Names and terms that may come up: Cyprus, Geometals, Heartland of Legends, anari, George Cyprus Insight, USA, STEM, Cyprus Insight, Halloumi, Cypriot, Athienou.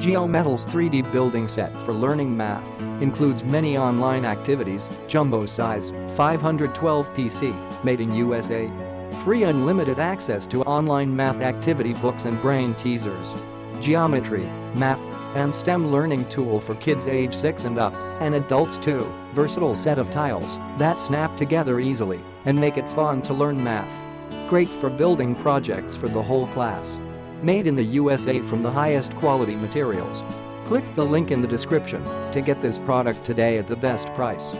Geometals 3D building set for learning math includes many online activities, jumbo size, 512 PC, made in USA. Free unlimited access to online math activity books and brain teasers. Geometry, math, and STEM learning tool for kids age 6 and up, and adults too. Versatile set of tiles that snap together easily and make it fun to learn math. Great for building projects for the whole class. Made in the USA from the highest quality materials. Click the link in the description to get this product today at the best price.